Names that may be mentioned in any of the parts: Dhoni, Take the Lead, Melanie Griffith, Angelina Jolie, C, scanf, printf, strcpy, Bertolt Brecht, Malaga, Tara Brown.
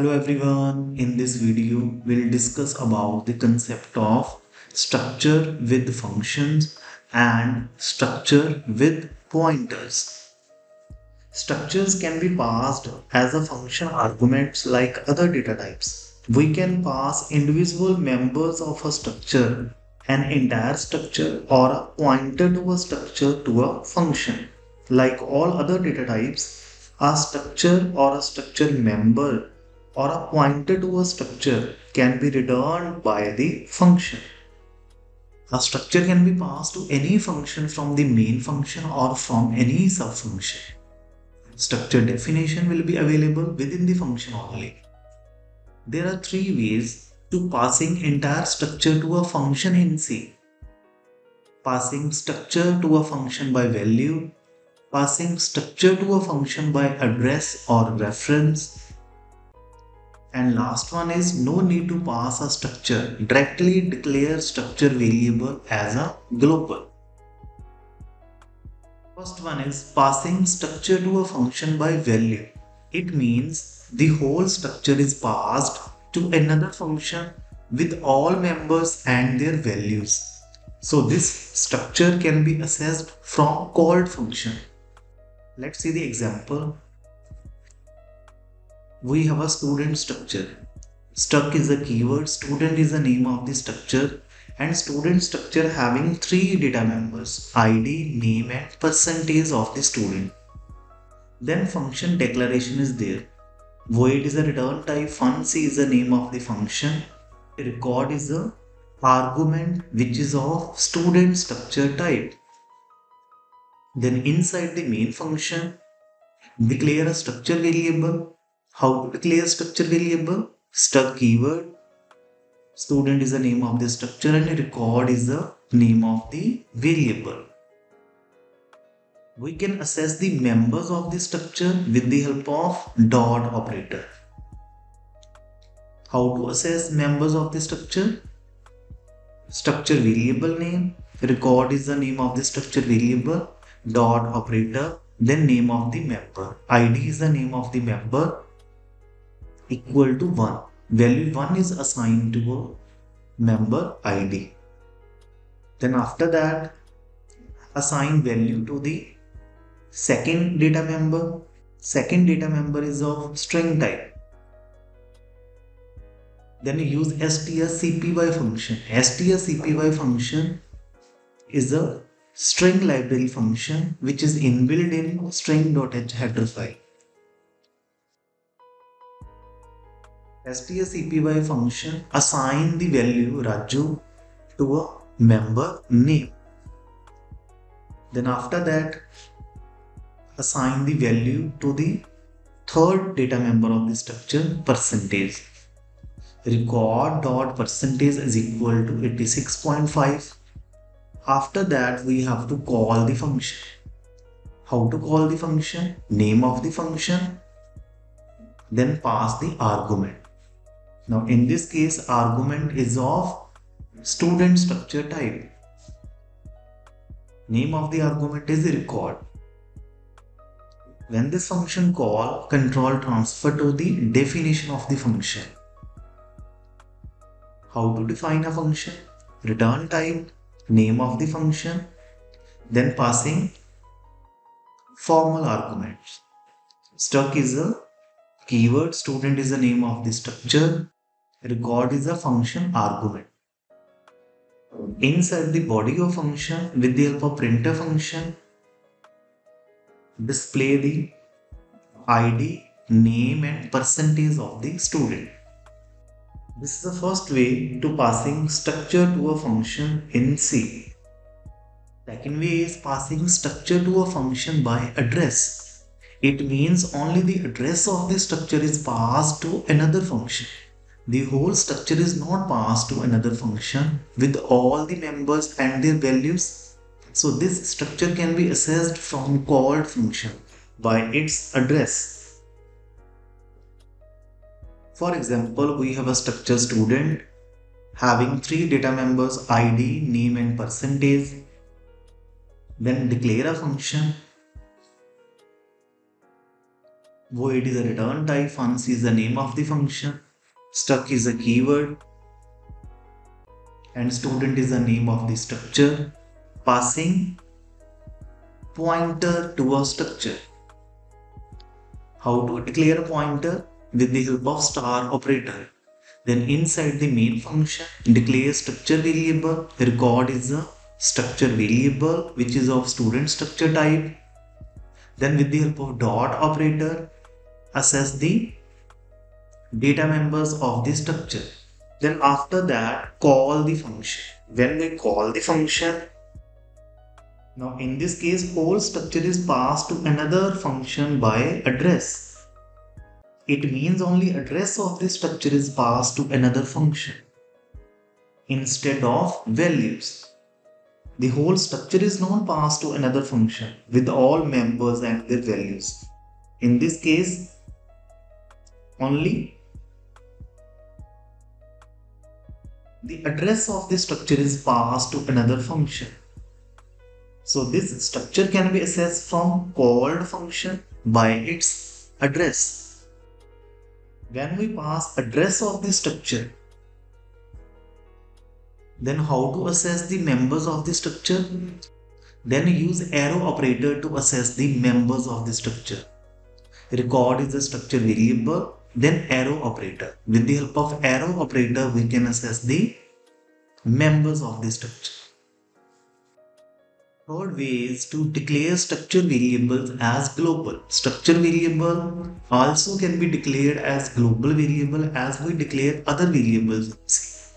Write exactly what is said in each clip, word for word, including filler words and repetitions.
Hello everyone, in this video we'll discuss about the concept of structure with functions and structure with pointers. Structures can be passed as a function arguments like other data types. We can pass individual members of a structure, an entire structure or a pointer to a structure to a function. Like all other data types, a structure or a structure member or a pointer to a structure can be returned by the function. A structure can be passed to any function from the main function or from any subfunction. Structure definition will be available within the function only. There are three ways to passing entire structure to a function in C. Passing structure to a function by value, passing structure to a function by address or reference, and last one is no need to pass a structure, directly declare structure variable as a global. First one is passing structure to a function by value. It means the whole structure is passed to another function with all members and their values. So this structure can be accessed from called function. Let's see the example. We have a student structure. Struct is a keyword, student is the name of the structure, and student structure having three data members, I D, name and percentage of the student. Then function declaration is there. Void is a return type, func is the name of the function. Record is the argument which is of student structure type. Then inside the main function, declare a structure variable. How to declare structure variable? Struct keyword, student is the name of the structure and record is the name of the variable. We can access the members of the structure with the help of dot operator. How to access members of the structure? Structure variable name, record is the name of the structure variable, dot operator, then name of the member, I D is the name of the member, equal to one. Value one is assigned to a member I D. Then after that, assign value to the second data member. Second data member is of string type. Then you use strcpy function. Strcpy function is a string library function which is inbuilt in string.h header file. Strcpy function assign the value Raju to a member name. Then after that, assign the value to the third data member of the structure, percentage. Record dot percentage is equal to eighty-six point five. After that, we have to call the function. How to call the function? Name of the function. Then pass the argument. Now in this case, argument is of student structure type. Name of the argument is record. When this function call, control transfer to the definition of the function. How to define a function? Return type, name of the function, then passing formal arguments. Struct is a keyword, student is the name of the structure, record is a function argument. Inside the body of function, with the help of printer function, display the I D, name and percentage of the student. This is the first way to passing structure to a function in C. Second way is passing structure to a function by address. It means only the address of the structure is passed to another function. The whole structure is not passed to another function with all the members and their values. So this structure can be accessed from called function by its address. For example, we have a structure student having three data members, I D, name and percentage. Then declare a function. Though it is a return type, func is the name of the function, struct is a keyword, and student is the name of the structure, passing pointer to a structure. How to declare a pointer? With the help of star operator. Then inside the main function, declare structure variable. Record is a structure variable which is of student structure type. Then with the help of dot operator, access the data members of the structure. Then after that, call the function. When we call the function, now in this case whole structure is passed to another function by address. It means only address of the structure is passed to another function instead of values. The whole structure is not passed to another function with all members and their values. In this case, only the address of the structure is passed to another function. So this structure can be accessed from called function by its address. When we pass address of the structure, then how to access the members of the structure? Then use arrow operator to access the members of the structure. Record is the structure variable, then arrow operator. With the help of arrow operator, we can access the members of the structure. Third way is to declare structure variables as global. Structure variable also can be declared as global variable as we declare other variables.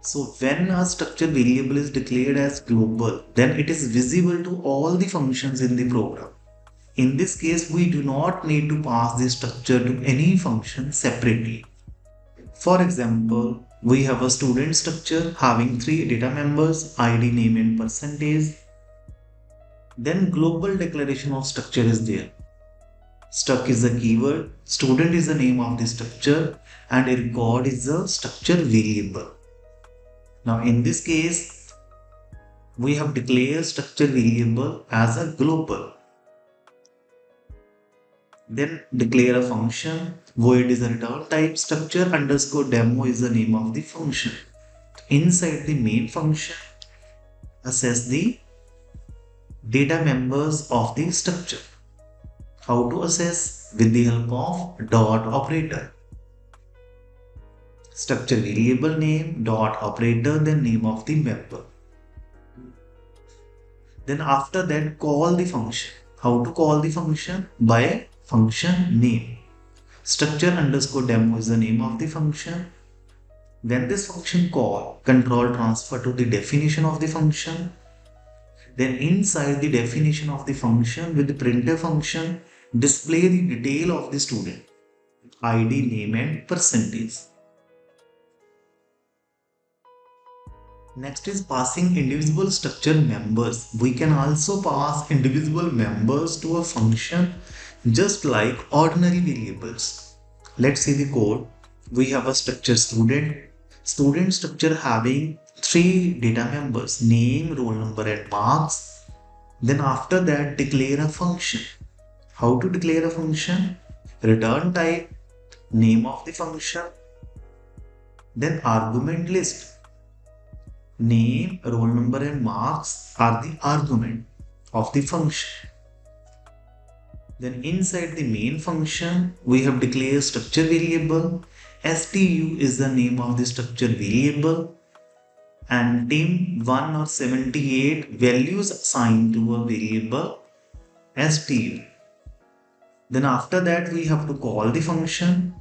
So when a structure variable is declared as global, then it is visible to all the functions in the program. In this case, we do not need to pass this structure to any function separately. For example, we have a student structure having three data members, I D, name and percentage. Then global declaration of structure is there. Struct is the keyword, student is the name of the structure, and record is the structure variable. Now in this case, we have declared structure variable as a global. Then declare a function. Void is a return type. Structure underscore demo is the name of the function. Inside the main function, access the data members of the structure. How to access? With the help of dot operator. Structure variable name, dot operator, then name of the member. Then after that, call the function. How to call the function? By function name. Structure underscore demo is the name of the function. Then this function call, control transfer to the definition of the function. Then inside the definition of the function, with the printf function, display the detail of the student, I D, name and percentage. Next is passing individual structure members. We can also pass individual members to a function just like ordinary variables. Let's see the code. We have a structure student. Student structure having three data members, name, roll number and marks. Then after that, declare a function. How to declare a function? Return type, name of the function, then argument list. Name, roll number and marks are the argument of the function. Then inside the main function, we have declared structure variable. S T U is the name of the structure variable, and tim one or seventy-eight values assigned to a variable S T U. Then after that, we have to call the function.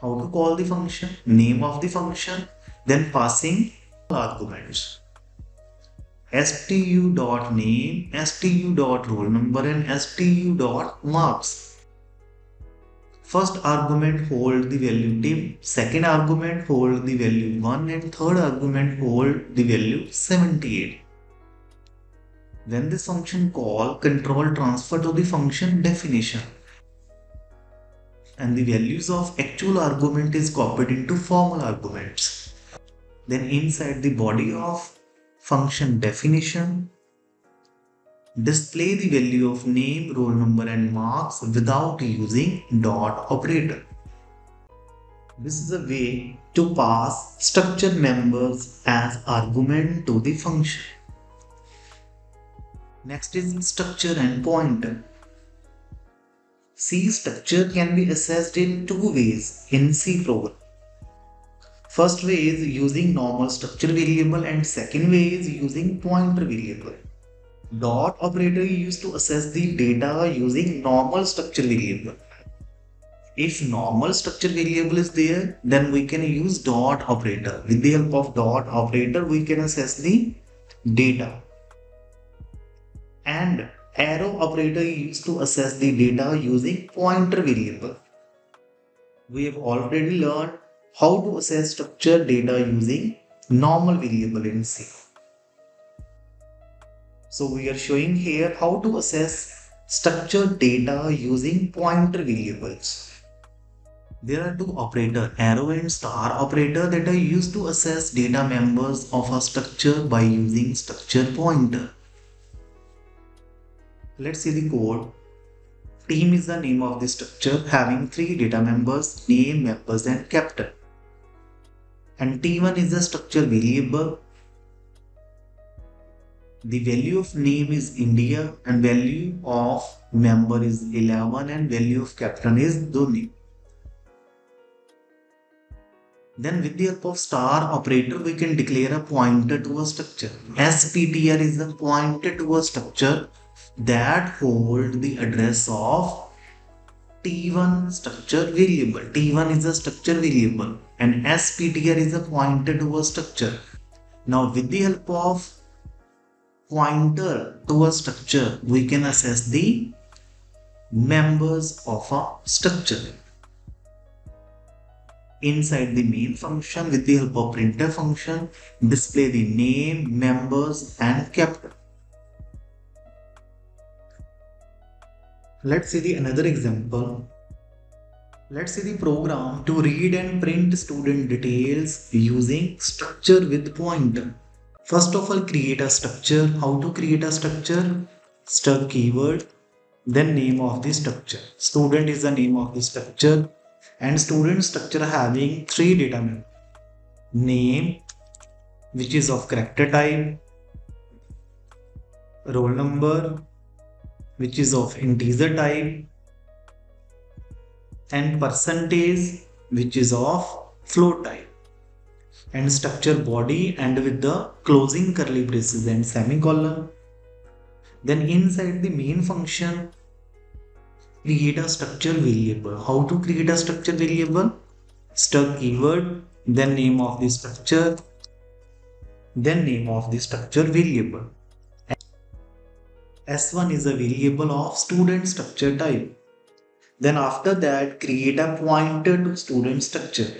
How to call the function? Name of the function, then passing arguments. S T U dot name, S T U dot roll number and S T U dot marks. First argument hold the value tim, second argument hold the value one and third argument hold the value seventy-eight. Then this function call, control transfer to the function definition, and the values of actual argument is copied into formal arguments. Then inside the body of function definition, Display the value of name, roll number and marks without using dot operator. This is a way to pass structure members as argument to the function. Next is structure and pointer. C structure can be assessed in two ways in C program. First way is using normal structure variable and second way is using pointer variable. Dot operator used to assess the data using normal structure variable. If normal structure variable is there, then we can use dot operator. With the help of dot operator, we can assess the data. And arrow operator used to assess the data using pointer variable. We have already learned how to assess structure data using normal variable in C. So we are showing here how to assess structure data using pointer variables. There are two operators, arrow and star operator, that are used to assess data members of a structure by using structure pointer. Let's see the code. Team is the name of the structure having three data members, name, members and captain. And T one is the structure variable. The value of name is India and value of member is eleven and value of captain is Dhoni. Then with the help of star operator, we can declare a pointer to a structure. S P T R is a pointer to a structure that holds the address of T one structure variable. T one is a structure variable and S P T R is a pointer to a structure. Now with the help of pointer to a structure, we can assess the members of a structure. Inside the main function, with the help of printf function, display the name, members and captain. Let's see the another example. Let's see the program to read and print student details using structure with pointer. First of all, create a structure. How to create a structure? Struct keyword, then name of the structure. Student is the name of the structure. And student structure having three data members. Name, which is of character type. Roll number, which is of integer type. And percentage, which is of float type. And structure body and with the closing curly braces and semicolon. Then inside the main function, create a structure variable. How to create a structure variable? Struct keyword, then name of the structure, then name of the structure variable. S one is a variable of student structure type. Then after that, create a pointer to student structure.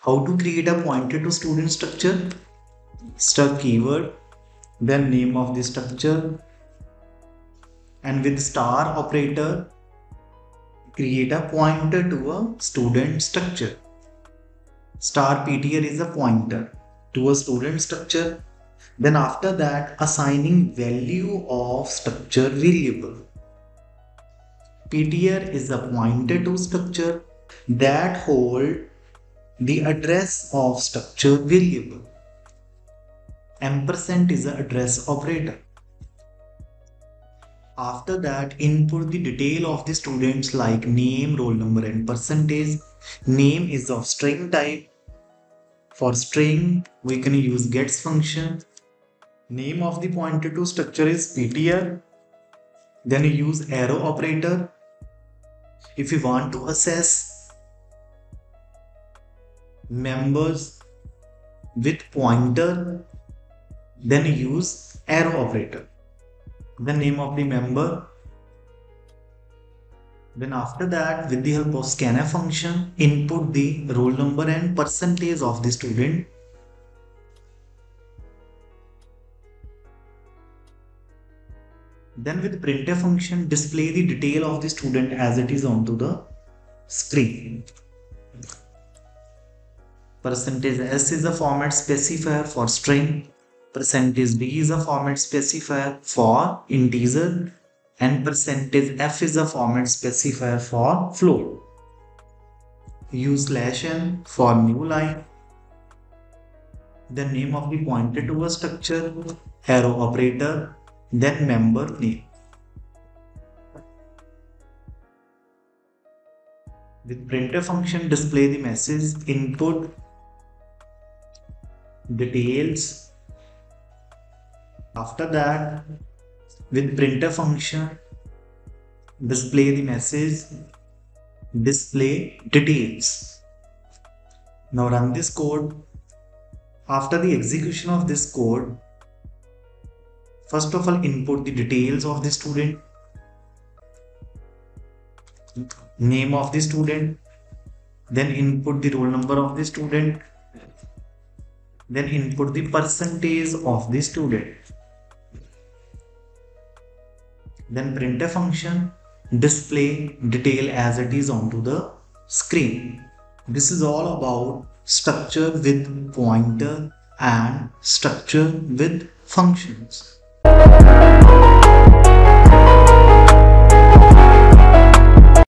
How to create a pointer to student structure? Struct keyword, then name of the structure, and with star operator, create a pointer to a student structure. Star P T R is a pointer to a student structure. Then after that, assigning value of structure variable. P T R is a pointer to structure that holds the address of structure variable. Ampersand is the address operator. After that, input the detail of the students like name, roll number and percentage. Name is of string type. For string, we can use gets function. Name of the pointer to structure is P T R. Then you use arrow operator. If you want to assess members with pointer, then you use arrow operator. The name of the member. Then after that, with the help of scanf function, input the roll number and percentage of the student. Then with printf function, display the detail of the student as it is onto the screen. Percentage S is a format specifier for string. percentage D is a format specifier for integer and percentage F is a format specifier for float. Use slash n for new line. The name of the pointer to a structure, arrow operator, then member name. With printer function, display the message input details. After that, with printer function, display the message display details. Now run this code. After the execution of this code, first of all input the details of the student, name of the student, then input the roll number of the student, then input the percentage of the student. Then printer function display detail as it is onto the screen. This is all about structure with pointer and structure with functions.